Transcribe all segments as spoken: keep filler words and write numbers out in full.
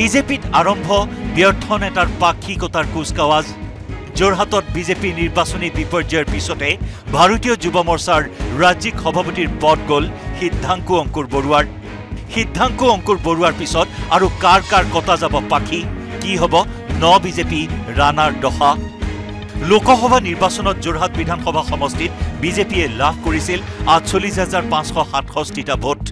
বিজেপিত আরম্ভ ব্যর্থন এটার পাক্ষিকতার কুচকাওয়াজ জোরহাটত বিজেপি নির্বাচনী বিপর্যয়ের পিছতে ভারতীয় যুব মোর্চার রাজ্যিক সভাপতির পদ গল সিদ্ধাঙ্কু অঙ্কুর বৰুৱাৰ সিদ্ধাঙ্কু অঙ্কুৰ বৰুৱাৰ পিছত আৰু কাৰ কাৰ কথা যাব পাখি কি হব ন বিজেপি ৰাণাৰ দহা লোকসভা নিৰ্বাচনত জোৰহাট বিধানসভা সমষ্টিত বিজেপিয়ে লাভ কৰিছিল আটচল্লিশ হাজাৰ পাঁচশ সাতষষ্ঠি ভোট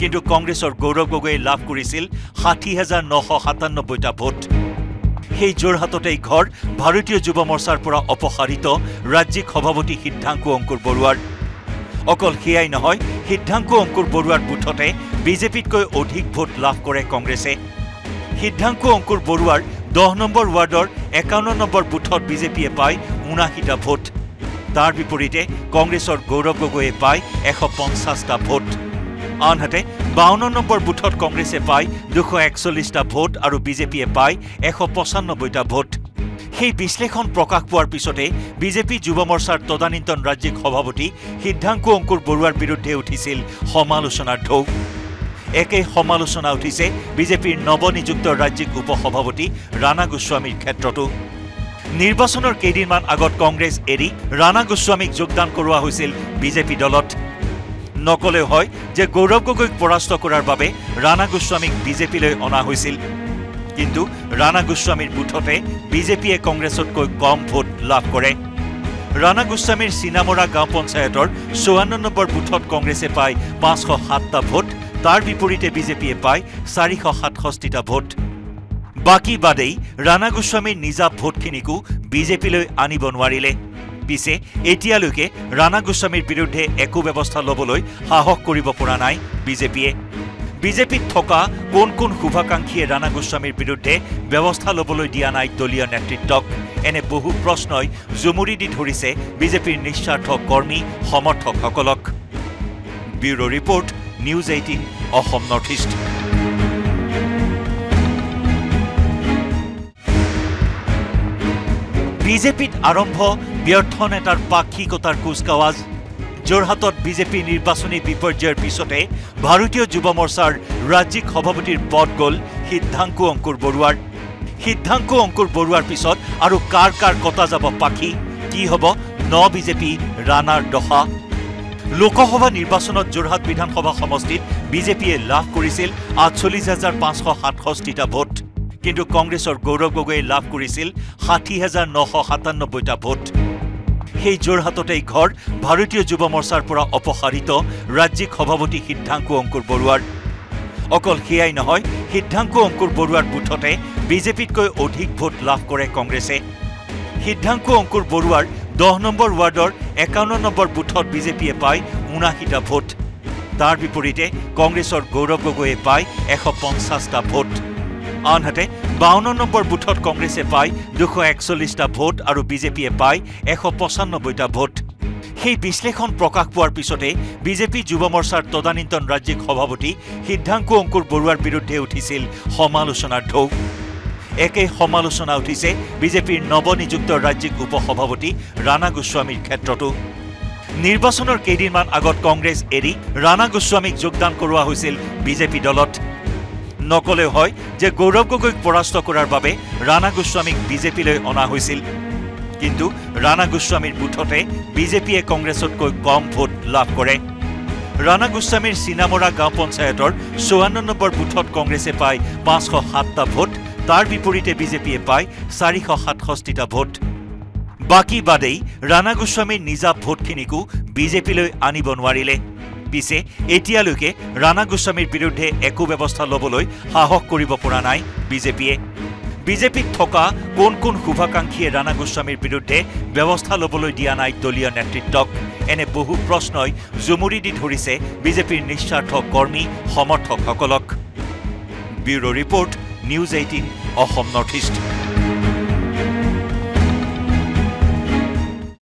কিন্তু কংগ্ৰেছৰ গৌৰৱ গগৈয়ে লাভ কৰিছিল ষাঠি হাজাৰ নশ সাতানব্বৈটা ভোট সেই জোৰহাটতেই ঘৰ ভাৰতীয় যুৱ মোৰ্চাৰ পৰা অপসাৰিত ৰাজ্যিক সভাপতি সিদ্ধাঙ্কু অঙ্কুৰ বৰুৱাৰ অকল হিয়াই নহয় সিদ্ধাঙ্কু অঙ্কুৰ বৰুৱাৰ বুথতে বিজেপিতকৈ অধিক ভোট লাভ কৰে কংগ্ৰেছে সিদ্ধাঙ্কু অঙ্কুৰ বৰুৱাৰ দহ নম্বৰ ওয়াৰ্ডৰ একাৱন্ন নম্বৰ বুথত বিজেপিয়ে পায় ঊনাশীটা ভোট তাৰ বিপৰীতে কংগ্ৰেছৰ গৌৰৱ গগৈয়ে পায় এশ পঞ্চাশটা ভোট আনহাতে বাৱন্ন নম্বৰ বুথত কংগ্ৰেছে পায় দুশ একচল্লিশটা ভোট আৰু বিজেপিয়ে পায় এশ পঁচানব্বৈটা ভোট সেই বিশ্লেষণ প্ৰকাশ পোৱাৰ পিছতে বিজেপি যুৱ মোৰ্চাৰ তদানীন্তন ৰাজ্যিক সভাপতি সিদ্ধাঙ্কু অঙ্কুৰ বৰুৱাৰ বিৰুদ্ধে উঠিছিল সমালোচনাৰ ঢৌ একে সমালোচনা উঠিছে বিজেপিৰ নৱনিযুক্ত ৰাজ্যিক উপসভাপতি ৰাণা গোস্বামীৰ ক্ষেত্ৰতো নিৰ্বাচনৰ কেইদিনমান আগত কংগ্ৰেছ এৰি ৰাণা গোস্বামীক যোগদান কৰোৱা হৈছিল বিজেপি দলত নকলে হয় যে গৌৰৱ গগৈক পৰাস্ত কৰাৰ বাবে ৰাণা গোস্বামীক বিজেপিলৈ অনা হৈছিল কিন্তু ৰাণা গোস্বামীৰ বুথতে বিজেপিয়ে কংগ্ৰেছতকৈ কম ভোট লাভ কৰে ৰাণা গোস্বামীৰ সিনামৰা গাঁও পঞ্চায়তৰ চৌৱন্ন নম্বৰ বুথত কংগ্ৰেছে পায় পাঁচশ সাতটা ভোট তাৰ বিপৰীতে বিজেপিয়ে পায় চাৰিশ সাতষষ্ঠিটা ভোট বাকি বাদেই ৰাণা গোস্বামীৰ নিজা ভোটখিনিকো বিজেপিলৈ আনিব নোৱাৰিলে পিছে এতিয়ালৈকে ৰাণা গোস্বামীৰ বিৰুদ্ধে একো ব্যৱস্থা লবলৈ সাহস কৰিব পৰা নাই বিজেপিয়ে বিজেপিত থকা কোন কোন শুভাকাংক্ষীয়ে ৰাণা গোস্বামীৰ বিৰুদ্ধে ব্যৱস্থা লবলৈ দিয়া নাই দলীয় নেতৃত্বক এনে বহু প্ৰশ্নই জুমুৰি দি ধৰিছে বিজেপিৰ নিস্বাৰ্থ কৰ্মী সমৰ্থকসকলক bureau report News Eighteen Assam North East বিজেপিত আৰম্ভ ব্যৰ্থন এটাৰ পাক্ষিকতাৰ কুচকাৱাজ জোৰহাটত বিজেপি নিৰ্বাচনী বিপৰ্যয়ৰ পিছতে ভাৰতীয় যুৱ মোৰ্চাৰ ৰাজ্যিক সভাপতিৰ পদ গল সিদ্ধাঙ্কু অঙ্কুৰ বৰুৱাৰ সিদ্ধাঙ্কু অঙ্কুৰ বৰুৱাৰ পিছত আৰু কাৰ কাৰ কথা যাব পাখি কি হব ন বিজেপি ৰাণাৰ দহা লোকসভা নিৰ্বাচনত জোৰহাট বিধানসভা সমষ্টিত বিজেপিয়ে লাভ কৰিছিল আটচল্লিশ হাজাৰ পাঁচশ সাতষষ্ঠিটা ভোট কিন্তু কংগ্ৰেছৰ গৌৰৱ গগৈয়ে লাভ কৰিছিল ষাঠি হাজাৰ নশ সাতানব্বৈটা ভোট সেই জোৰহাটতেই ঘৰ ভাৰতীয় যুৱ মোৰ্চাৰ পৰা অপসাৰিত ৰাজ্যিক সভাপতি সিদ্ধাঙ্কু অঙ্কুৰ বৰুৱাৰ অকল হিয়াই নহয় সিদ্ধাঙ্কু অঙ্কুৰ বৰুৱাৰ বুথতে বিজেপিতকৈ অধিক ভোট লাভ কৰে কংগ্ৰেছে সিদ্ধাঙ্কু অঙ্কুৰ বৰুৱাৰ দহ নম্বৰ ওয়াৰ্ডৰ একাৱন্ন নম্বৰ বুথত বিজেপিয়ে পায় ঊনাশীটা ভোট তাৰ বিপৰীতে কংগ্ৰেছৰ গৌৰৱ গগৈয়ে পায় এশ পঞ্চাশটা ভোট আনহাতে বাৱন্ন নম্বৰ বুথত কংগ্ৰেছে পায় দুশ একচল্লিশটা ভোট আৰু বিজেপিয়ে পায় এশ পঁচানব্বৈটা ভোট সেই বিশ্লেষণ প্ৰকাশ পোৱাৰ পিছতে বিজেপি যুৱ মোৰ্চাৰ তদানীন্তন ৰাজ্যিক সভাপতি সিদ্ধাঙ্কু অঙ্কুৰ বৰুৱাৰ বিৰুদ্ধে উঠিছিল সমালোচনাৰ ঢৌ একে সমালোচনা উঠিছে বিজেপিৰ নৱনিযুক্ত ৰাজ্যিক উপসভাপতি ৰাণা গোস্বামীৰ ক্ষেত্ৰতো নিৰ্বাচনৰ কেইদিনমান আগত কংগ্ৰেছ এৰি ৰাণা গোস্বামীক যোগদান কৰোৱা হৈছিল বিজেপি দলত নকলে হয় যে গৌৰৱ গগৈক পৰাস্ত কৰাৰ বাবে ৰাণা গোস্বামীক বিজেপিলৈ অনা হৈছিল কিন্তু ৰাণা গোস্বামীৰ বুথতে বিজেপিয়ে কংগ্ৰেছতকৈ কম ভোট লাভ কৰে ৰাণা গোস্বামীৰ সিনামৰা গাঁও পঞ্চায়তৰ চৌৱন্ন নম্বৰ বুথত কংগ্ৰেছে পায় পাঁচশ সাতটা ভোট তাৰ বিপৰীতে বিজেপিয়ে পায় চাৰিশ সাতষষ্ঠিটা ভোট বাকি বাদেই ৰাণা গোস্বামীৰ নিজা ভোটখিনিকো বিজেপিলৈ আনিব নোৱাৰিলে পিছে এতিয়ালৈকে ৰাণা গোস্বামীৰ বিৰুদ্ধে একো ব্যৱস্থা লবলৈ সাহস কৰিব পৰা নাই বিজেপিয়ে বিজেপিত থকা কোন কোন শুভাকাংক্ষীয়ে ৰাণা গোস্বামীৰ বিৰুদ্ধে ব্যৱস্থা লবলৈ দিয়া নাই দলীয় নেতৃত্বক এনে বহু প্ৰশ্নই জুমুৰি দি ধৰিছে বিজেপিৰ নিস্বাৰ্থ কৰ্মী সমৰ্থকসকলক bureau report News Eighteen Assam North east.